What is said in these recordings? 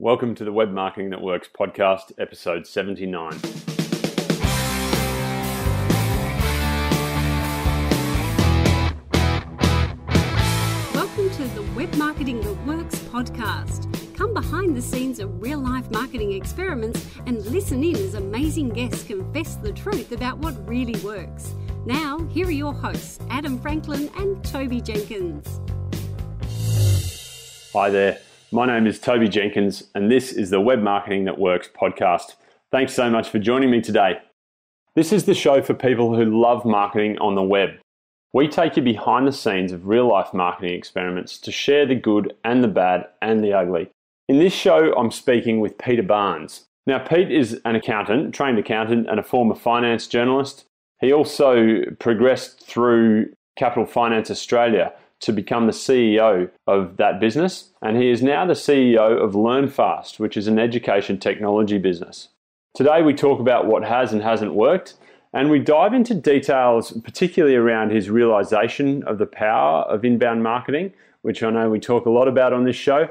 Welcome to the Web Marketing That Works podcast, episode 79. Welcome to the Web Marketing That Works podcast. Come behind the scenes of real-life marketing experiments and listen in as amazing guests confess the truth about what really works. Now, here are your hosts, Adam Franklin and Toby Jenkins. Hi there. My name is Toby Jenkins, and this is the Web Marketing That Works podcast. Thanks so much for joining me today. This is the show for people who love marketing on the web. We take you behind the scenes of real-life marketing experiments to share the good and the bad and the ugly. In this show, I'm speaking with Peter Barnes. Now, Pete is an accountant, trained accountant, and a former finance journalist. He also progressed through Capital Finance Australia to become the CEO of that business, and he is now the CEO of LearnFast, which is an education technology business. Today we talk about what has and hasn't worked, and we dive into details particularly around his realization of the power of inbound marketing, which I know we talk a lot about on this show.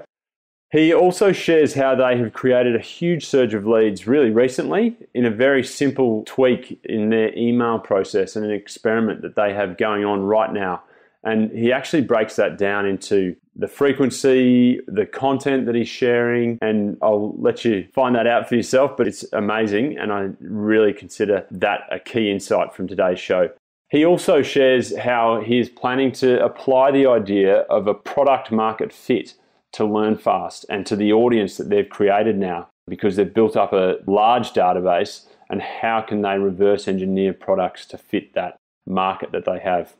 He also shares how they have created a huge surge of leads really recently in a very simple tweak in their email process and an experiment that they have going on right now. And he actually breaks that down into the frequency, the content that he's sharing, and I'll let you find that out for yourself, but it's amazing, and I really consider that a key insight from today's show. He also shares how he is planning to apply the idea of a product market fit to LearnFast and to the audience that they've created now, because they've built up a large database, and how can they reverse engineer products to fit that market that they have.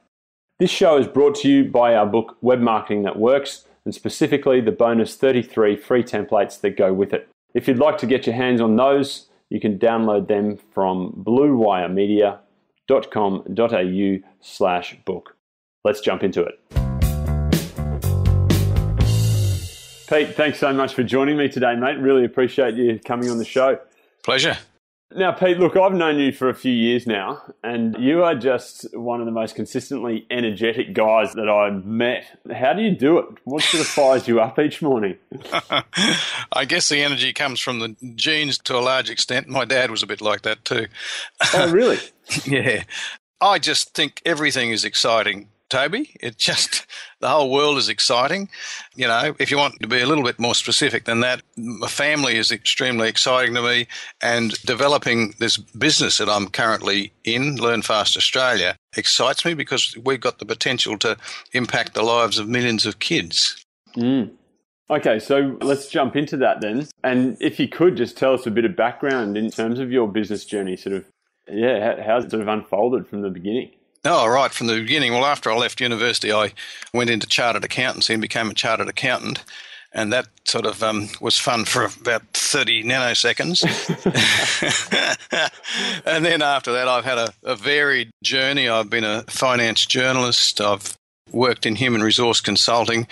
This show is brought to you by our book, Web Marketing That Works, and specifically the bonus 33 free templates that go with it. If you'd like to get your hands on those, you can download them from bluewiremedia.com.au/book. Let's jump into it. Pete, thanks so much for joining me today, mate. Really appreciate you coming on the show. Pleasure. Now, Pete, look, I've known you for a few years now, and you are just one of the most consistently energetic guys that I've met. How do you do it? What sort of fires you up each morning? I guess the energy comes from the genes to a large extent. My dad was a bit like that too. Oh, really? Yeah. I just think everything is exciting, Toby. It just, the whole world is exciting. You know, if you want to be a little bit more specific than that, my family is extremely exciting to me, and developing this business that I'm currently in, LearnFast Australia, excites me because we've got the potential to impact the lives of millions of kids. Mm. Okay, so let's jump into that then. And if you could just tell us a bit of background in terms of your business journey, how's it sort of unfolded from the beginning? Oh, right from the beginning. Well, after I left university, I went into chartered accountancy and became a chartered accountant, and that sort of was fun for about 30 nanoseconds. And then after that, I've had a varied journey. I've been a finance journalist. I've worked in human resource consulting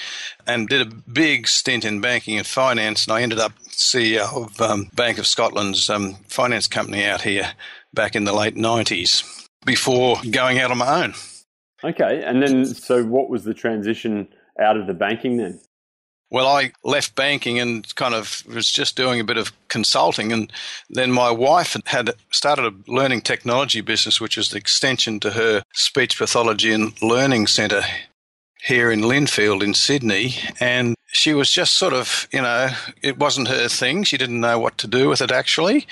and did a big stint in banking and finance, and I ended up CEO of Bank of Scotland's finance company out here back in the late 90s. Before going out on my own. Okay. And then, so what was the transition out of the banking then? Well, I left banking and kind of was just doing a bit of consulting. And then my wife had started a learning technology business, which is the extension to her speech pathology and learning centre here in Lindfield in Sydney. And she was just sort of, you know, it wasn't her thing. She didn't know what to do with it actually.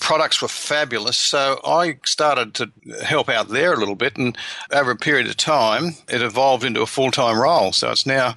Products were fabulous, so I started to help out there a little bit, and over a period of time, it evolved into a full-time role. So it's now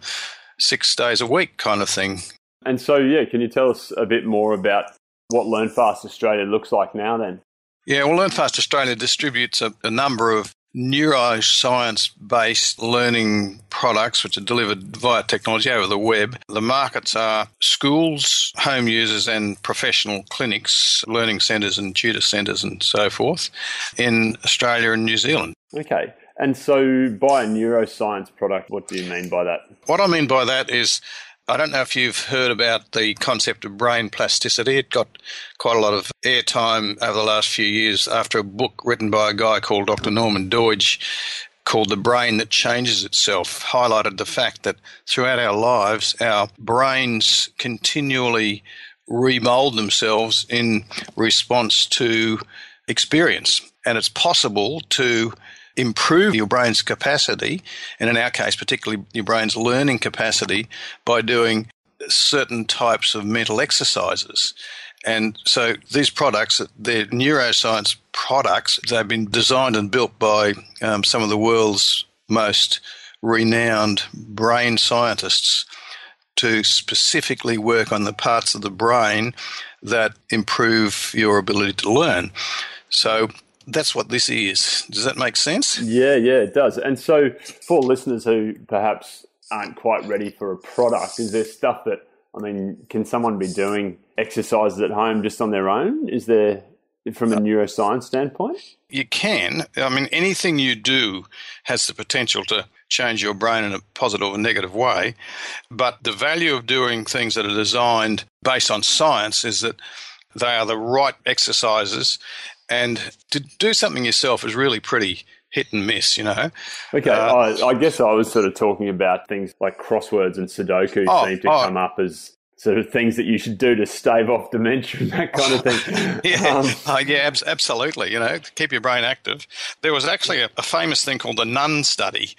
6 days a week kind of thing. And so, yeah, can you tell us a bit more about what LearnFast Australia looks like now then? Yeah, well, LearnFast Australia distributes a number of neuroscience-based learning products which are delivered via technology over the web. The markets are schools, home users and professional clinics, learning centres and tutor centres and so forth in Australia and New Zealand. Okay. And so by a neuroscience product, what do you mean by that? What I mean by that is, I don't know if you've heard about the concept of brain plasticity. It got quite a lot of airtime over the last few years after a book written by a guy called Dr. Norman Doidge called The Brain That Changes Itself highlighted the fact that throughout our lives, our brains continually remold themselves in response to experience. And it's possible to improve your brain's capacity, and in our case, particularly your brain's learning capacity, by doing certain types of mental exercises. And so these products, they're neuroscience products. They've been designed and built by some of the world's most renowned brain scientists to specifically work on the parts of the brain that improve your ability to learn. So that's what this is. Does that make sense? Yeah, it does. And so for listeners who perhaps aren't quite ready for a product, is there stuff that, I mean, can someone be doing exercises at home just on their own? Is there, from a neuroscience standpoint? You can. I mean, anything you do has the potential to change your brain in a positive or negative way. But the value of doing things that are designed based on science is that they are the right exercises. And to do something yourself is really pretty hit and miss, you know. Okay, I guess I was sort of talking about things like crosswords and Sudoku seem to come up as sort of things that you should do to stave off dementia and that kind of thing. Absolutely. You know, keep your brain active. There was actually a famous thing called the nun study,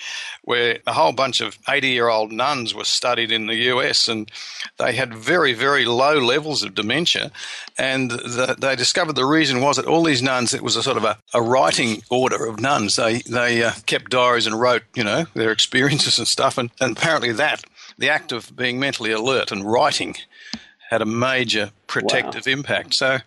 where a whole bunch of 80-year-old nuns were studied in the US, and they had very, very low levels of dementia. And they discovered the reason was that all these nuns, it was a sort of a writing order of nuns. They kept diaries and wrote, you know, their experiences and stuff. And apparently that, the act of being mentally alert and writing, had a major protective impact. So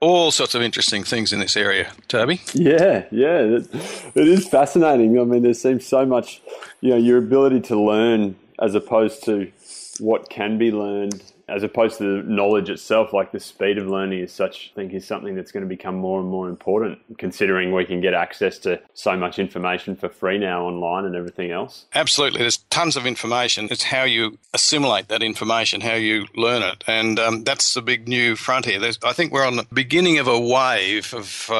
all sorts of interesting things in this area, Toby. Yeah. It is fascinating. I mean, there seems so much, you know, your ability to learn as opposed to what can be learned, as opposed to the knowledge itself, like the speed of learning is such, I think, is something that's going to become more and more important, considering we can get access to so much information for free now online and everything else. Absolutely. There's tons of information. It's how you assimilate that information, how you learn it. And that's the big new frontier. I think we're on the beginning of a wave of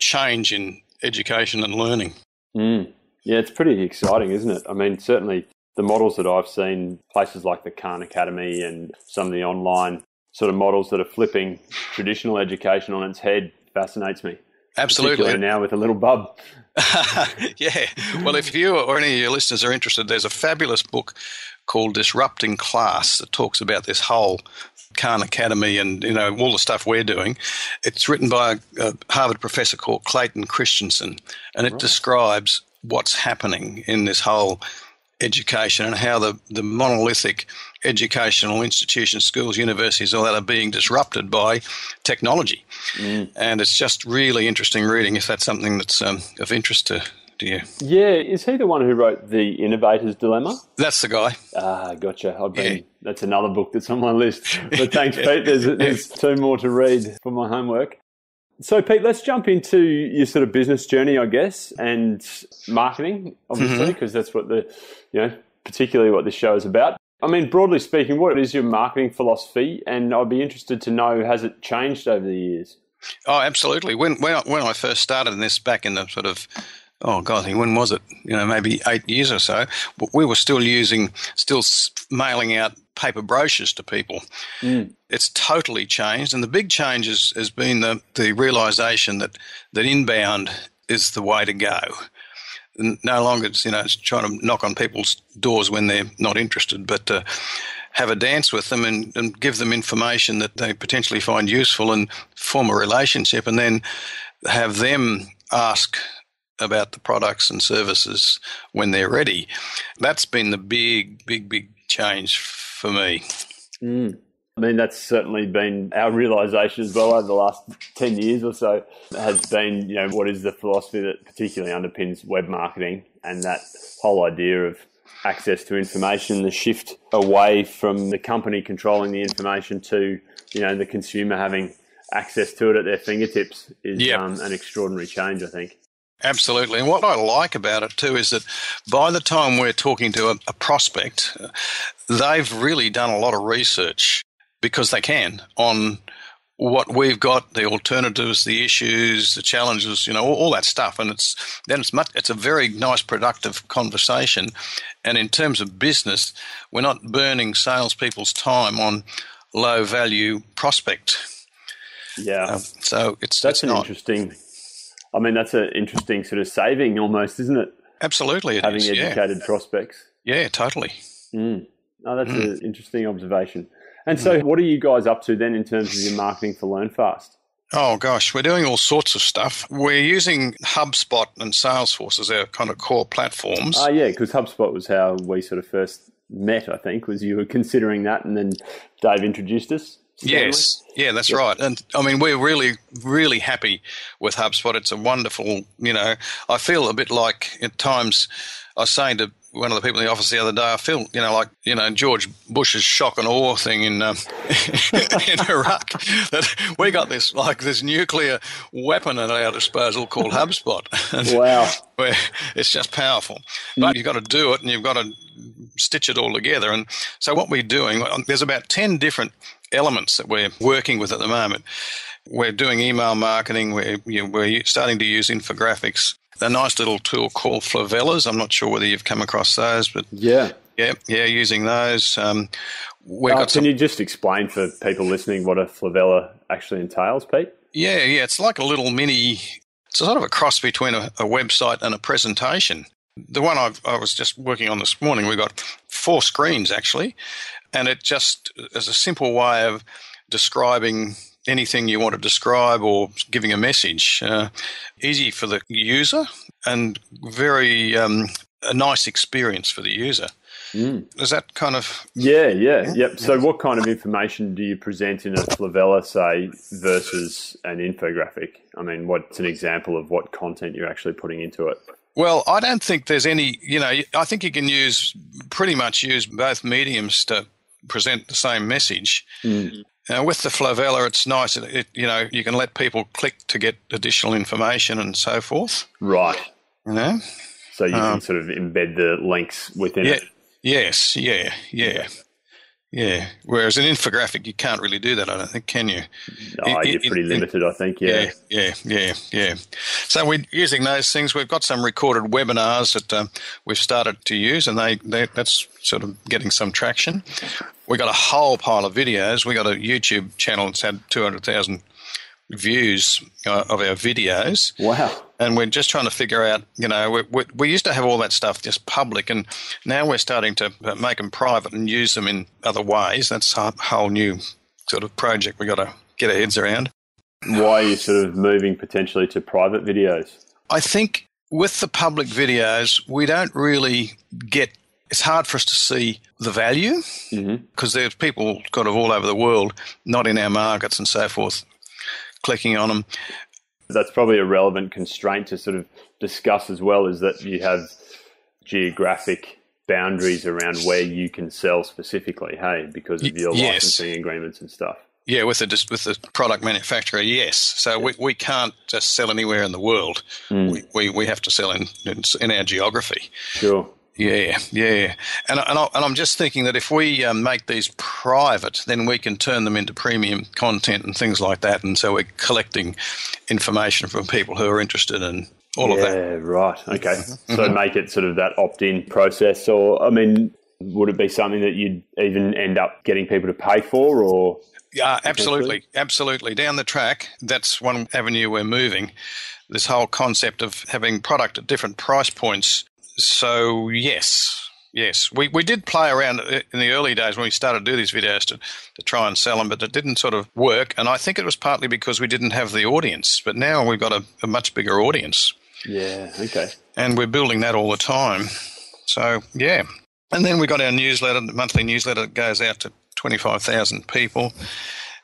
change in education and learning. Mm. Yeah, it's pretty exciting, isn't it? I mean, certainly the models that I've seen, places like the Khan Academy and some of the online sort of models that are flipping traditional education on its head, fascinates me. Absolutely. Particularly now with a little bub. Yeah. Well, if you or any of your listeners are interested, there's a fabulous book called Disrupting Class that talks about this whole Khan Academy and, you know, all the stuff we're doing. It's written by a Harvard professor called Clayton Christensen, and it describes what's happening in this whole education and how the monolithic educational institutions, schools, universities, all that are being disrupted by technology. Mm. And it's just really interesting reading if that's something that's of interest to you. Yeah. Is he the one who wrote The Innovator's Dilemma? That's the guy. Ah, gotcha. That's another book that's on my list. But thanks, Pete. There's two more to read for my homework. So, Pete, let's jump into your sort of business journey, I guess, and marketing, obviously, because that's what particularly what this show is about. I mean, broadly speaking, what is your marketing philosophy? And I'd be interested to know, has it changed over the years? Oh, absolutely. When I first started in this back in the sort of, when was it? You know, maybe 8 years or so, we were still mailing out paper brochures to people. Mm. It's totally changed. And the big change has been the realization that inbound is the way to go. And no longer, you know, it's trying to knock on people's doors when they're not interested, but have a dance with them and give them information that they potentially find useful and form a relationship, and then have them ask about the products and services when they're ready. That's been the big, big, big change for me. Mm. I mean, that's certainly been our realization as well over the last 10 years or so, has been, you know, what is the philosophy that particularly underpins web marketing and that whole idea of access to information, the shift away from the company controlling the information to, you know, the consumer having access to it at their fingertips is an extraordinary change, I think. Absolutely. And what I like about it too is that by the time we're talking to a prospect, they've really done a lot of research, because they can, on what we've got, the alternatives, the issues, the challenges, you know, all that stuff. And it's a very nice, productive conversation. And in terms of business, we're not burning salespeople's time on low value prospect. Yeah. Interesting. I mean, that's an interesting sort of saving almost, isn't it? Absolutely. Having educated prospects. Yeah, totally. Mm. No, that's an interesting observation. And so what are you guys up to then in terms of your marketing for LearnFast? Oh, gosh, we're doing all sorts of stuff. We're using HubSpot and Salesforce as our kind of core platforms. Oh, yeah, because HubSpot was how we sort of first met, I think, was you were considering that and then Dave introduced us. Certainly. Yes. Yeah, that's right. And I mean, we're really, really happy with HubSpot. It's a wonderful, you know, I feel a bit like at times I was saying to one of the people in the office the other day, I feel, you know, like, you know, George Bush's shock and awe thing in Iraq, that we got this, like, this nuclear weapon at our disposal called HubSpot. Wow. It's just powerful. But you've got to do it and you've got to stitch it all together. And so what we're doing, there's about 10 different elements that we're working with at the moment. We're doing email marketing. We're starting to use infographics. A nice little tool called Flavellas. I'm not sure whether you've come across those, but yeah, using those. Can you just explain for people listening what a Flavella actually entails, Pete? Yeah, it's like a little mini. It's sort of a cross between a website and a presentation. The one I was just working on this morning, we've got 4 screens actually, and it just is a simple way of describing anything you want to describe or giving a message. Easy for the user and very a nice experience for the user. Is that kind of... Yeah. So what kind of information do you present in a Flavella, say, versus an infographic? I mean, what's an example of what content you're actually putting into it? Well, I don't think there's any, you know, I think you can pretty much use both mediums to present the same message. Now, with the Flavella, it's nice. You know, you can let people click to get additional information and so forth. Right. You know? So you can sort of embed the links within it. Yes. Yeah. Whereas an infographic, you can't really do that, I don't think, can you? Oh, you're pretty limited, I think, Yeah. So we're using those things. We've got some recorded webinars that we've started to use, and that's sort of getting some traction. We got a whole pile of videos. We got a YouTube channel that's had 200,000 views of our videos. Wow. And we're just trying to figure out, you know, we used to have all that stuff just public, and now we're starting to make them private and use them in other ways. That's a whole new sort of project we've got to get our heads around. Why are you sort of moving potentially to private videos? I think with the public videos, we don't really get – it's hard for us to see the value because there's people kind of all over the world, not in our markets and so forth, clicking on them. That's probably a relevant constraint to sort of discuss as well, is that you have geographic boundaries around where you can sell specifically, hey, because of your licensing agreements and stuff. Yeah, with the product manufacturer, yes. So we can't just sell anywhere in the world. We have to sell in our geography. Sure. Yeah. And I'm just thinking that if we make these private, then we can turn them into premium content and things like that. And so we're collecting information from people who are interested in all of that. Yeah, right. Okay. So make it sort of that opt-in process, or, I mean, would it be something that you'd even end up getting people to pay for, or? Yeah, absolutely. Down the track, that's one avenue we're moving. This whole concept of having product at different price points. So, yes. We did play around in the early days when we started to do these videos to try and sell them, but it didn't sort of work. And I think it was partly because we didn't have the audience. But now we've got a much bigger audience. Yeah, okay. And we're building that all the time. So, yeah. And then we got our newsletter, the monthly newsletter that goes out to 25,000 people.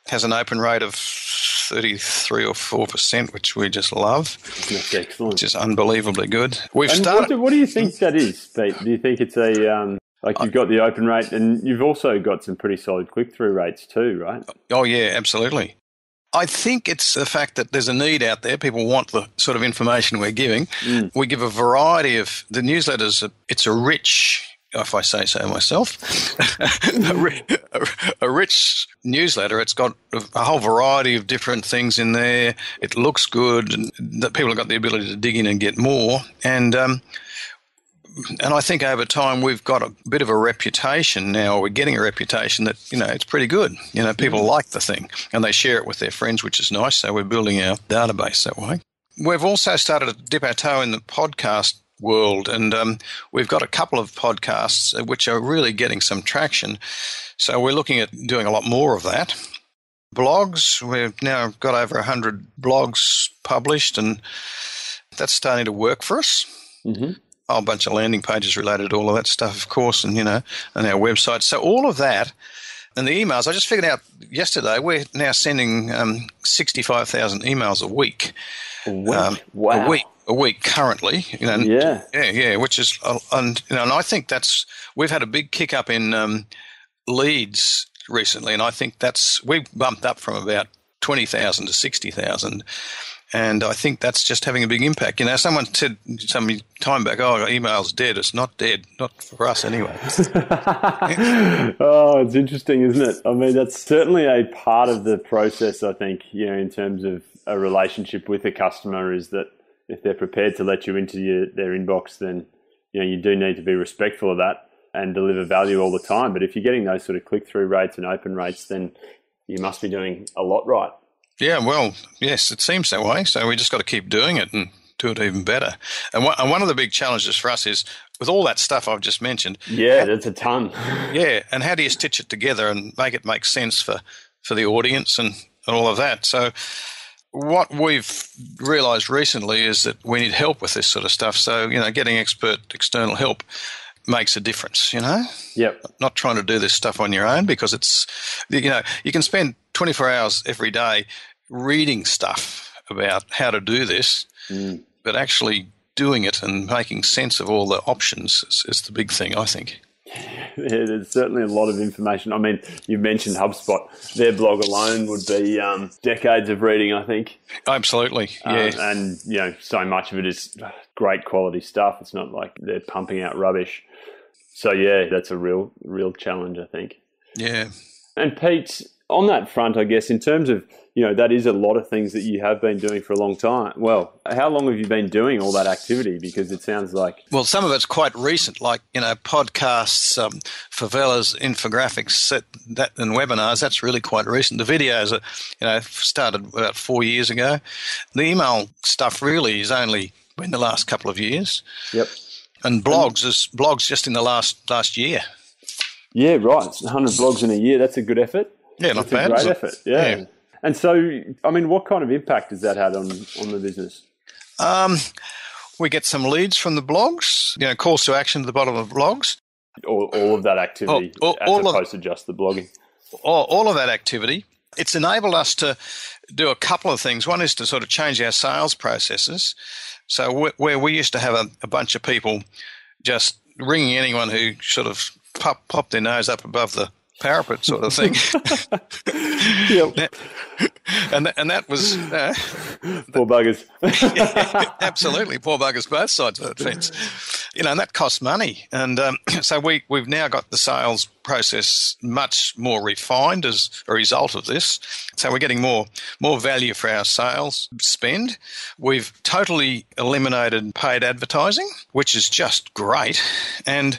It has an open rate of 33 or 4%, which we just love. That's excellent. Which is unbelievably good. What do you think that is, Pete? Do you think it's a you've got the open rate, and you've also got some pretty solid click-through rates too, right? Oh yeah, absolutely. I think it's the fact that there's a need out there. People want the sort of information we're giving. We give a variety of the newsletters. It's a rich if I say so myself, a rich newsletter. It's got a whole variety of different things in there. It looks good, and that people have got the ability to dig in and get more. And I think over time we've got a bit of a reputation now. We're getting a reputation that, you know, it's pretty good. You know, people like the thing and they share it with their friends, which is nice. So we're building our database that way. We've also started to dip our toe in the podcast world, and we've got a couple of podcasts which are really getting some traction. So we're looking at doing a lot more of that. Blogs, we've now got over 100 blogs published, and that's starting to work for us. Mm-hmm. A whole bunch of landing pages related to all of that stuff, of course, and, you know, and our website. So all of that, and the emails, I just figured out yesterday, we're now sending 65,000 emails a week. A week? Wow. A week currently. You know, yeah. Yeah, which is, and I think that's, we've had a big kick up in leads recently, and I think that's, we bumped up from about 20,000 to 60,000. And I think that's just having a big impact. You know, someone said some time back, oh, email's dead. It's not dead. Not for us anyway. Oh, it's interesting, isn't it? I mean, that's certainly a part of the process, I think, you know, in terms of a relationship with a customer, is that if they're prepared to let you into their inbox, then, you know, you do need to be respectful of that and deliver value all the time. But if you're getting those sort of click-through rates and open rates, then you must be doing a lot right. Yeah, well, yes, it seems that way. So we just got to keep doing it and do it even better. And one of the big challenges for us is with all that stuff I've just mentioned. Yeah, that's a ton. Yeah, and how do you stitch it together and make it make sense for the audience and all of that? So what we've realized recently is that we need help with this sort of stuff. So, you know, getting expert external help makes a difference, you know? Yep. Not trying to do this stuff on your own, because it's, you know, you can spend 24 hours every day reading stuff about how to do this, but actually doing it and making sense of all the options is the big thing, I think. Yeah, there's certainly a lot of information. I mean, you mentioned HubSpot. Their blog alone would be decades of reading, I think. Absolutely, yeah. And, you know, so much of it is great quality stuff. It's not like they're pumping out rubbish. So, yeah, that's a real challenge, I think. Yeah. And, Pete, on that front, I guess, in terms of, you know, that is a lot of things that you have been doing for a long time. Well, how long have you been doing all that activity? Because it sounds like... Well, some of it's quite recent, like, you know, podcasts, favelas, infographics, that, and webinars. That's really quite recent. The videos are, you know, started about 4 years ago. The email stuff really is only in the last couple of years. Yep. And blogs just in the last year. Yeah, right. 100 blogs in a year. That's a good effort. Yeah, not bad. It's a great effort, yeah. And so, I mean, what kind of impact has that had on the business? We get some leads from the blogs, you know, calls to action at the bottom of blogs. All of that activity as opposed to just the blogging. All of that activity. It's enabled us to do a couple of things. One is to sort of change our sales processes. So where we used to have a bunch of people just ringing anyone who sort of popped their nose up above the parapet sort of thing. Yep. And that was... poor buggers. Yeah, absolutely, poor buggers, both sides of the fence. You know, and that costs money. And so we've now got the sales process much more refined as a result of this. So we're getting more value for our sales spend. We've totally eliminated paid advertising, which is just great. And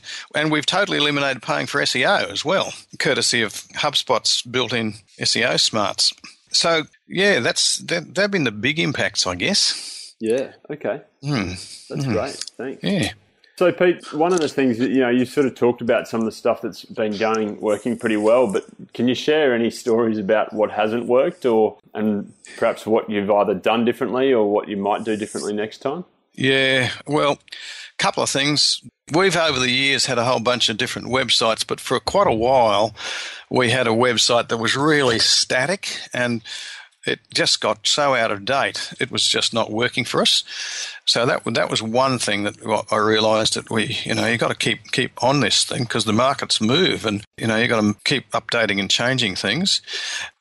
we've totally eliminated paying for SEO as well, courtesy of HubSpot's built-in SEO smarts. So, yeah, they've been the big impacts, I guess. Yeah, okay. That's great. Thanks. Yeah. So, Pete, one of the things that, you know, you sort of talked about some of the stuff that's been working pretty well, but can you share any stories about what hasn't worked, and perhaps what you've either done differently or what you might do differently next time? Yeah, well, a couple of things. We've over the years had a whole bunch of different websites, but for quite a while we had a website that was really static, and it just got so out of date. It was just not working for us. So that was one thing that I realised, that we, you know, you got to keep on this thing, because the markets move, and, you know, you got to keep updating and changing things.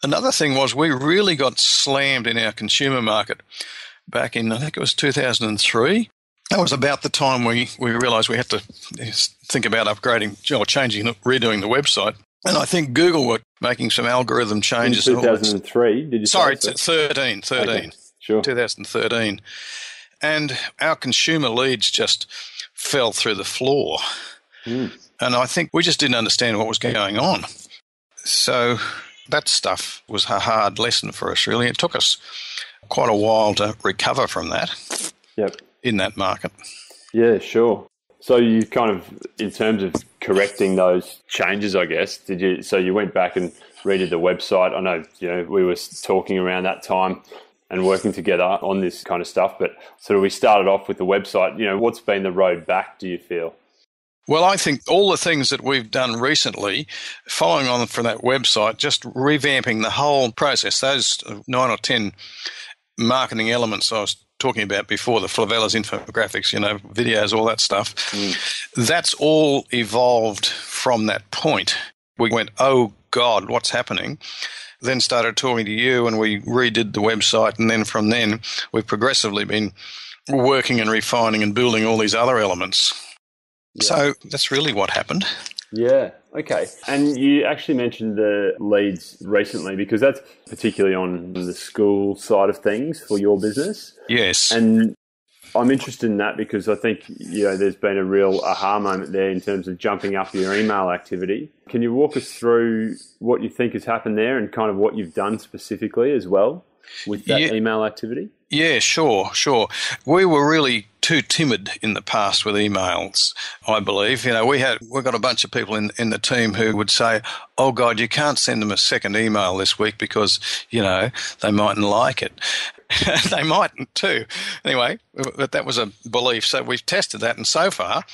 Another thing was we really got slammed in our consumer market back in, I think it was 2003. That was about the time we realized we had to think about upgrading or changing, redoing the website. And I think Google were making some algorithm changes. In 2003, did you say? Sorry, 13. Okay, sure. 2013. And our consumer leads just fell through the floor. Mm. And I think we just didn't understand what was going on. So that stuff was a hard lesson for us, really. It took us quite a while to recover from that. Yep. In that market. Yeah, sure. So you kind of, in terms of correcting those changes, I guess, did you? So you went back and redid the website. I know, you know, we were talking around that time and working together on this kind of stuff, but sort of we started off with the website. You know, what's been the road back, do you feel? Well, I think all the things that we've done recently, following on from that website, just revamping the whole process, those 9 or 10 marketing elements I was talking about before, the Flavellas infographics, you know, videos, all that stuff, that's all evolved from that point. We went, oh God, what's happening? Then started talking to you and we redid the website. And then from then, we've progressively been working and refining and building all these other elements. Yeah. So that's really what happened. Yeah. Okay. And you actually mentioned the leads recently because that's particularly on the school side of things for your business. Yes. And I'm interested in that because I think, you know, there's been a real aha moment there in terms of jumping up your email activity. Can you walk us through what you think has happened there and kind of what you've done specifically as well with that email activity? Yeah, sure. We were really too timid in the past with emails, I believe. You know, we got a bunch of people in the team who would say, oh God, you can't send them a second email this week because, you know, they mightn't like it. They mightn't too. Anyway, but that was a belief. So we've tested that and so far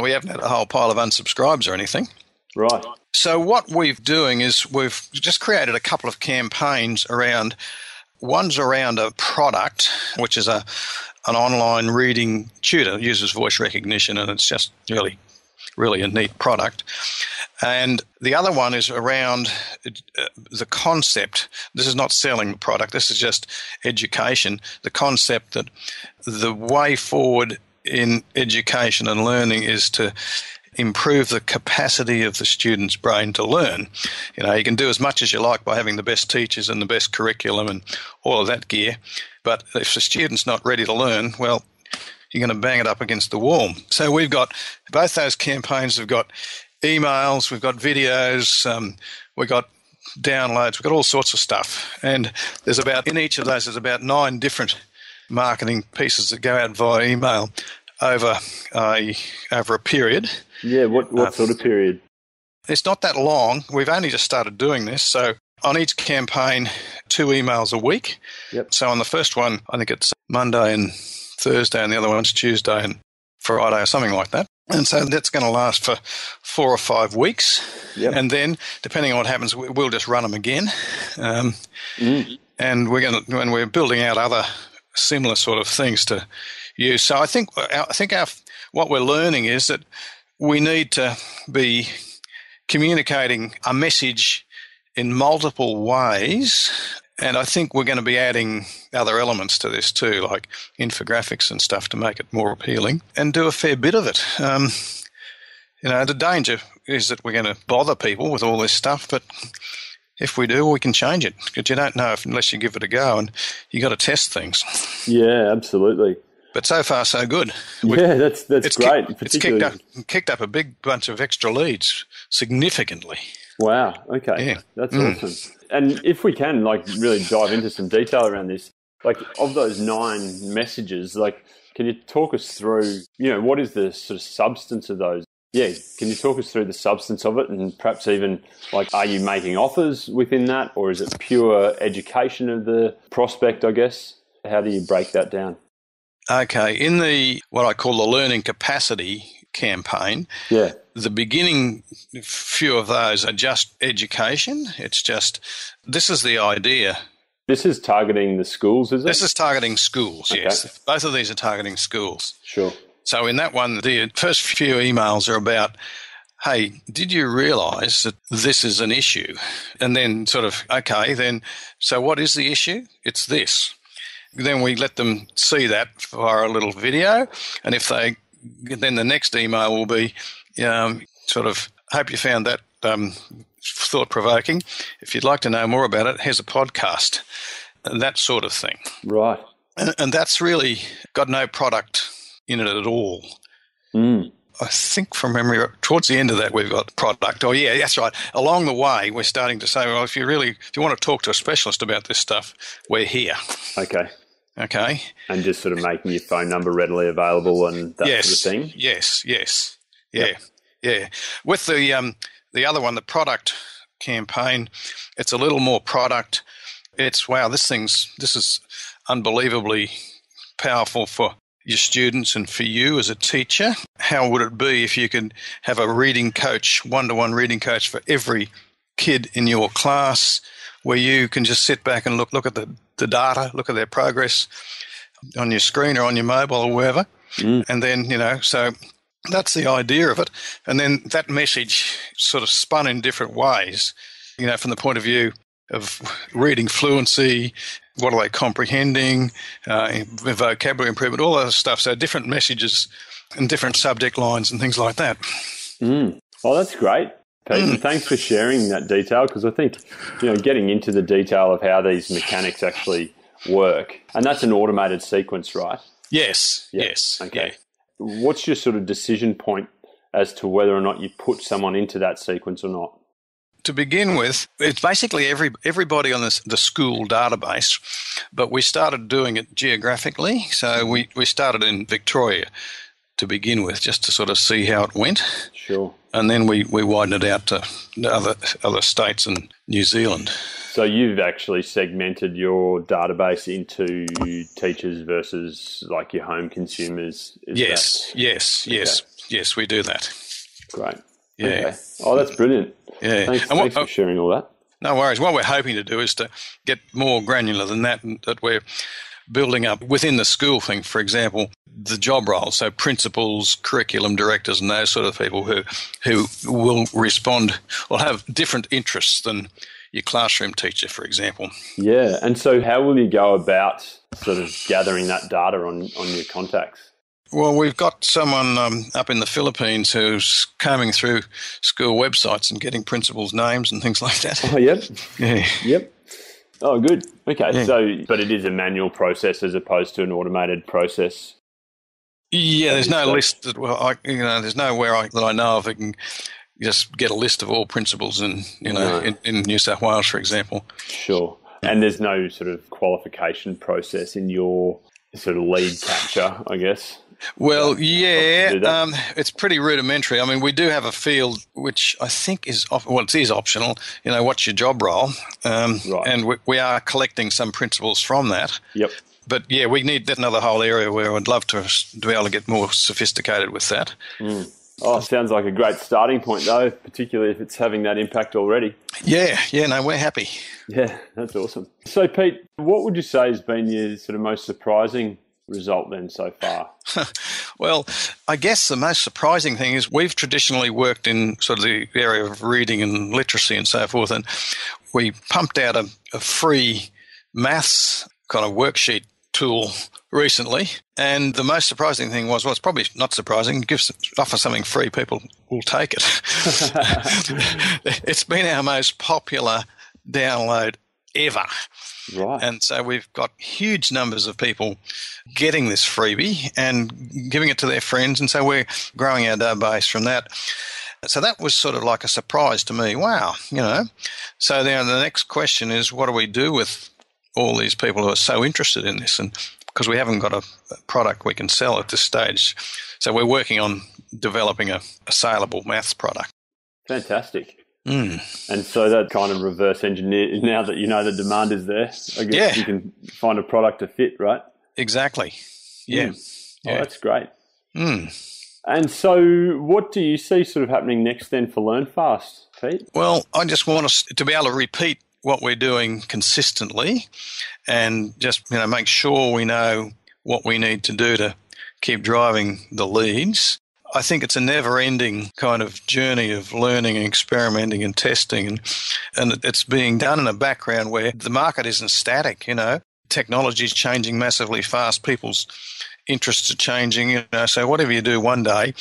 we haven't had a whole pile of unsubscribes or anything. Right. So what we're doing is we've just created a couple of campaigns around. One's around a product, which is an online reading tutor, uses voice recognition, and it's just really, really a neat product. And the other one is around the concept. This is not selling the product. This is just education, the concept that the way forward in education and learning is to improve the capacity of the student's brain to learn. You know, you can do as much as you like by having the best teachers and the best curriculum and all of that gear. But if the student's not ready to learn, well, you're going to bang it up against the wall. So we've got both those campaigns. We've got emails, we've got videos, we've got downloads, we've got all sorts of stuff. And there's about, in each of those, there's about 9 different marketing pieces that go out via email over a period. Yeah, what sort of period? It's not that long. We've only just started doing this. So on each campaign, 2 emails a week. Yep. So on the first one, I think it's Monday and Thursday, and the other one's Tuesday and Friday or something like that. And so that's going to last for 4 or 5 weeks. Yep. And then, depending on what happens, we'll just run them again. And we're building out other similar sort of things to use. So I think what we're learning is that we need to be communicating a message in multiple ways, and I think we're going to be adding other elements to this too, like infographics and stuff to make it more appealing, and do a fair bit of it. You know, the danger is that we're going to bother people with all this stuff, but if we do, we can change it, because you don't know unless you give it a go, and you got to test things. Yeah, absolutely. But so far, so good. Yeah, that's great. It's kicked up a big bunch of extra leads significantly. Wow. Okay. Yeah. That's awesome. And if we can, like, really dive into some detail around this, like, of those 9 messages, like, can you talk us through, you know, what is the sort of substance of those? Yeah. Can you talk us through the substance of it, and perhaps even, like, are you making offers within that, or is it pure education of the prospect, I guess? How do you break that down? Okay, in the what I call the learning capacity campaign, the beginning few of those are just education. It's just, this is the idea. This is targeting the schools, is it? This is targeting schools, okay. Yes. Both of these are targeting schools. Sure. So in that one, the first few emails are about, hey, did you realise that this is an issue? And then sort of, okay, then so what is the issue? It's this. then we let them see that via a little video. And if they, then the next email will be sort of, hope you found that thought-provoking. If you'd like to know more about it, here's a podcast, and that sort of thing. Right. And that's really got no product in it at all. Mm. I think from memory, towards the end of that, we've got product. Oh, yeah, that's right. Along the way, we're starting to say, well, if you want to talk to a specialist about this stuff, we're here. Okay. Okay. And just sort of making your phone number readily available and that sort of thing. Yes. Yeah. With the other one, the product campaign, it's a little more product. It's, wow, this is unbelievably powerful for your students and for you as a teacher. How would it be if you could have a reading coach, one-to-one reading coach for every kid in your class, where you can just sit back and look at the data, look at their progress on your screen or on your mobile or wherever. Mm. And then, so that's the idea of it. And then that message sort of spun in different ways, from the point of view of reading fluency, what are they comprehending, vocabulary improvement, all that stuff. So different messages and different subject lines and things like that. Mm. Well, that's great, Pete. Mm. Thanks for sharing that detail, because I think, getting into the detail of how these mechanics actually work, and that's an automated sequence, right? Yes. Okay. Yeah. What's your sort of decision point as to whether or not you put someone into that sequence or not? To begin with, it's basically everybody on the school database, but we started doing it geographically. So we started in Victoria to begin with, just to sort of see how it went. Sure. And then we widened it out to other states and New Zealand. So you've actually segmented your database into teachers versus like your home consumers. Yes, we do that. Great. Yeah. Okay. Oh, that's brilliant. Yeah. Thanks for sharing all that. No worries. What we're hoping to do is to get more granular than that, and that we're building up within the school thing, for example, the job roles, so principals, curriculum directors, and those sort of people who will respond or have different interests than your classroom teacher, for example. Yeah. And so how will you go about sort of gathering that data on your contacts? Well, we've got someone up in the Philippines who's combing through school websites and getting principals' names and things like that. Oh, yep. Yeah. Yep. Oh, good. Okay. Yeah. So, but it is a manual process as opposed to an automated process. Yeah, there's no list that there's nowhere that I know of that can just get a list of all principals in New South Wales, for example. Sure. And there's no sort of qualification process in your sort of lead capture, I guess. Well, yeah, it's pretty rudimentary. I mean, we do have a field which I think is optional. What's your job role? Right. And we are collecting some principles from that. Yep. But yeah, we need another whole area where I'd love to be able to get more sophisticated with that. Mm. Oh, sounds like a great starting point, though, particularly if it's having that impact already. Yeah, no, we're happy. Yeah, that's awesome. So, Pete, what would you say has been your sort of most surprising result then so far? Well, I guess the most surprising thing is we've traditionally worked in sort of the area of reading and literacy and so forth, and we pumped out a free maths kind of worksheet tool recently, and the most surprising thing was, well, it's probably not surprising, offer something free, people will take it. It's been our most popular download ever. Right. And so we've got huge numbers of people getting this freebie and giving it to their friends. And so we're growing our database from that. So that was sort of like a surprise to me. Wow, So then the next question is, what do we do with all these people who are so interested in this? And because we haven't got a product we can sell at this stage. So we're working on developing a saleable maths product. Fantastic. Mm. And so that kind of reverse engineer, now that you know the demand is there, I guess you can find a product to fit, right? Exactly. Yeah. Mm. Oh, that's great. Mm. And so what do you see sort of happening next then for LearnFast, Pete? Well, I just want us to be able to repeat what we're doing consistently and just, make sure we know what we need to do to keep driving the leads. I think it's a never-ending kind of journey of learning and experimenting and testing, and it's being done in a background where the market isn't static. technology is changing massively fast. People's interests are changing, you know, so whatever you do one day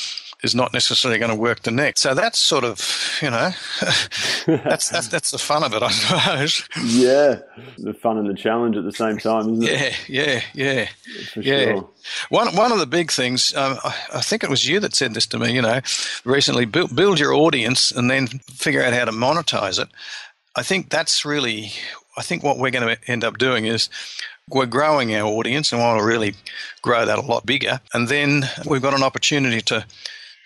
is not necessarily going to work the next. So that's sort of, you know, that's the fun of it, I suppose. Yeah, the fun and the challenge at the same time, isn't it? Yeah. For sure. One of the big things, I think it was you that said this to me, you know, recently, build your audience and then figure out how to monetize it. I think that's really, I think what we're going to end up doing is we're growing our audience and we want to really grow that a lot bigger. And then we've got an opportunity to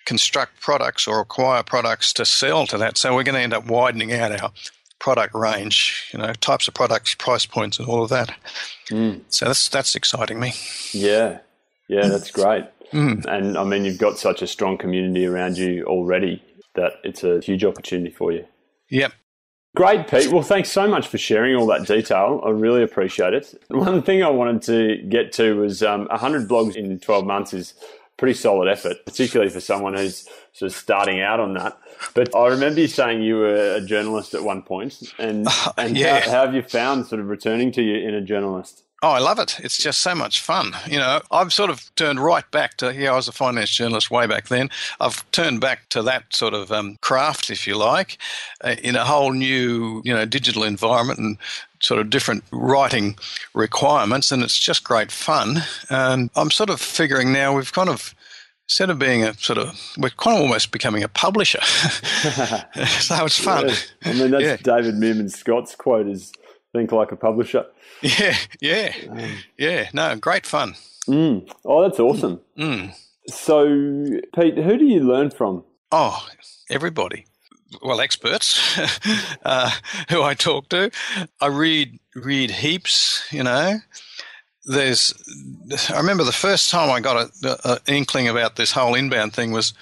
construct products or acquire products to sell to that. So we're going to end up widening out our product range, you know, types of products, price points and all of that. Mm. So that's exciting me. Yeah, that's great. Mm. And I mean, you've got such a strong community around you already that it's a huge opportunity for you. Yep. Great, Pete. Well, thanks so much for sharing all that detail. I really appreciate it. One thing I wanted to get to was 100 blogs in 12 months is pretty solid effort, particularly for someone who's sort of starting out on that. But I remember you saying you were a journalist at one point, and yeah. how have you found sort of returning to your inner journalist? Oh, I love it. It's just so much fun. You know, I've sort of turned right back to, I was a finance journalist way back then. I've turned back to that sort of craft, if you like, in a whole new, digital environment and sort of different writing requirements. And it's just great fun. And I'm sort of figuring now we've kind of, instead of being we're kind of almost becoming a publisher. So it's fun. Yeah. I mean, that's David Newman Scott's quote is, think like a publisher. Yeah. No, great fun. Mm. Oh, that's awesome. Mm. So, Pete, who do you learn from? Oh, everybody. Well, experts who I talk to. I read heaps, I remember the first time I got an inkling about this whole inbound thing was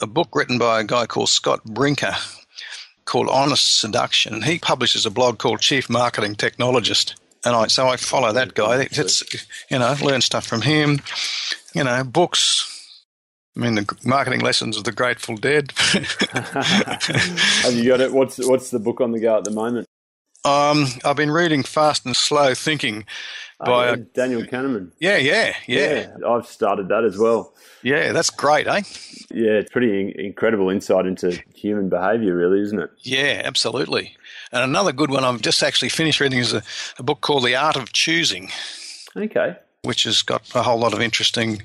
a book written by a guy called Scott Brinker, called Honest Seduction. He publishes a blog called Chief Marketing Technologist, and so I follow that guy. It's learn stuff from him. Books. I mean, the Marketing Lessons of the Grateful Dead. Have you got it? What's the book on the go at the moment? I've been reading Fast and Slow Thinking by Daniel Kahneman. Yeah. I've started that as well. Yeah, that's great, eh? Yeah, it's pretty incredible insight into human behaviour, really, isn't it? Yeah, absolutely. And another good one I've just actually finished reading is a book called The Art of Choosing. Okay. Which has got a whole lot of interesting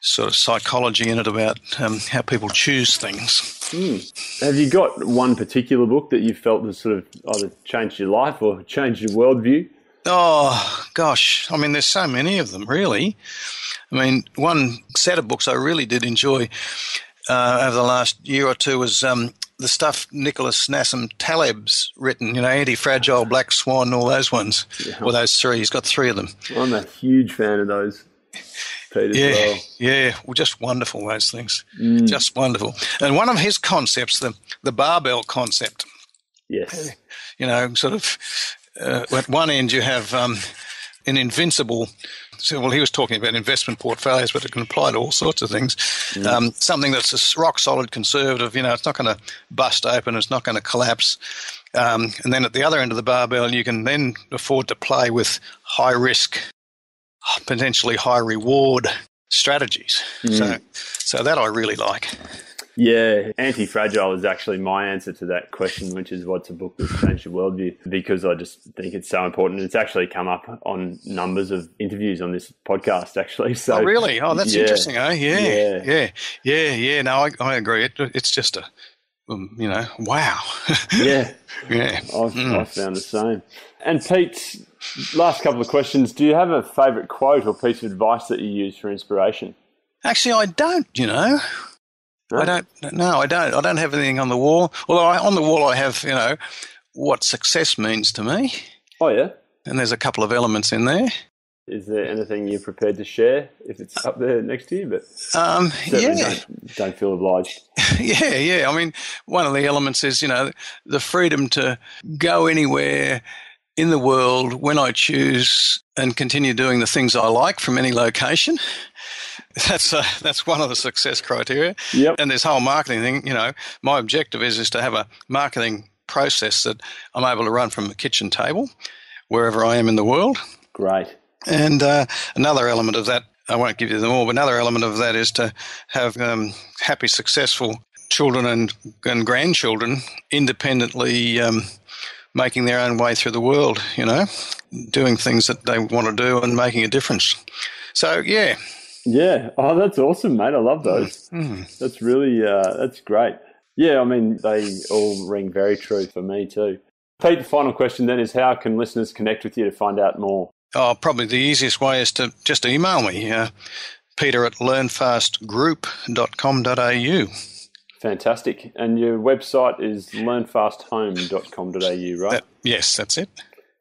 sort of psychology in it about how people choose things. Mm. Have you got one particular book that you felt has sort of either changed your life or changed your worldview? Oh, gosh. I mean, there's so many of them, really. I mean, one set of books I really did enjoy over the last year or two was the stuff Nicholas Nassim Taleb's written, Anti-Fragile, Black Swan, all those ones, or those three. He's got three of them. Well, I'm a huge fan of those, Pete, well, just wonderful, those things. Mm. Just wonderful. And one of his concepts, the barbell concept. Yes. At one end you have an invincible he was talking about investment portfolios, but it can apply to all sorts of things. Mm. Something that's a rock-solid conservative, it's not going to bust open, it's not going to collapse. And then at the other end of the barbell, you can then afford to play with high risk, potentially high reward strategies. Mm. So that I really like. Yeah, Anti-Fragile is actually my answer to that question, which is what's a book that's changed your worldview, because I just think it's so important. It's actually come up on numbers of interviews on this podcast, actually. So, oh, really? Oh, that's interesting, eh? Yeah. No, I agree. It's just a, wow. Yeah. I've found the same. And Pete, last couple of questions. Do you have a favourite quote or piece of advice that you use for inspiration? Actually, I don't, No? I don't have anything on the wall. Although on the wall I have, what success means to me. Oh, yeah? And there's a couple of elements in there. Is there anything you're prepared to share if it's up there next year? But don't feel obliged. I mean, one of the elements is, the freedom to go anywhere in the world when I choose and continue doing the things I like from any location. That's one of the success criteria. Yep. And this whole marketing thing, my objective is to have a marketing process that I'm able to run from the kitchen table wherever I am in the world. Great. And another element of that, I won't give you them all, but another element of that is to have happy, successful children and grandchildren independently making their own way through the world, you know, doing things that they want to do and making a difference. So, yeah. Yeah. Oh, that's awesome, mate. I love those. Mm. That's really, that's great. Yeah, I mean, they all ring very true for me too. Pete, the final question then is, how can listeners connect with you to find out more? Oh, probably the easiest way is to just email me, peter@learnfastgroup.com.au. Fantastic. And your website is learnfasthome.com.au, right? Yes, that's it.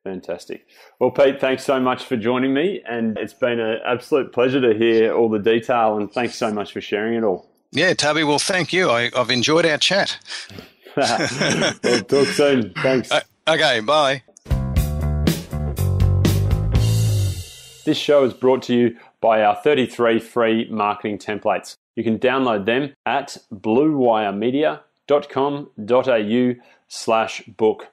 Fantastic. Well, Pete, thanks so much for joining me. And it's been an absolute pleasure to hear all the detail. And thanks so much for sharing it all. Yeah, Tubby, well, thank you. I've enjoyed our chat. We'll talk soon. Thanks. Okay, bye. This show is brought to you by our 33 free marketing templates. You can download them at bluewiremedia.com.au/book.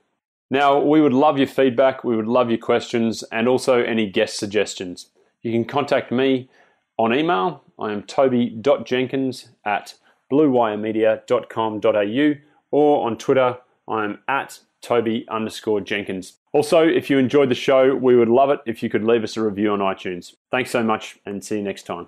Now, we would love your feedback, we would love your questions, and also any guest suggestions. You can contact me on email. I am toby.jenkins@bluewiremedia.com.au, or on Twitter, I am at toby_jenkins. Also, if you enjoyed the show, we would love it if you could leave us a review on iTunes. Thanks so much, and see you next time.